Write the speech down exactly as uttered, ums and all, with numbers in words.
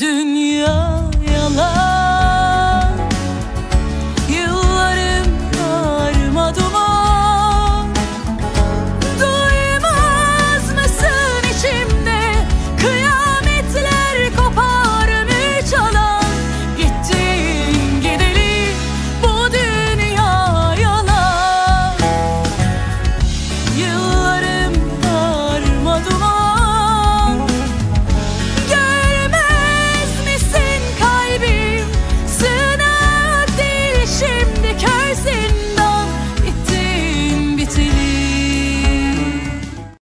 dünya.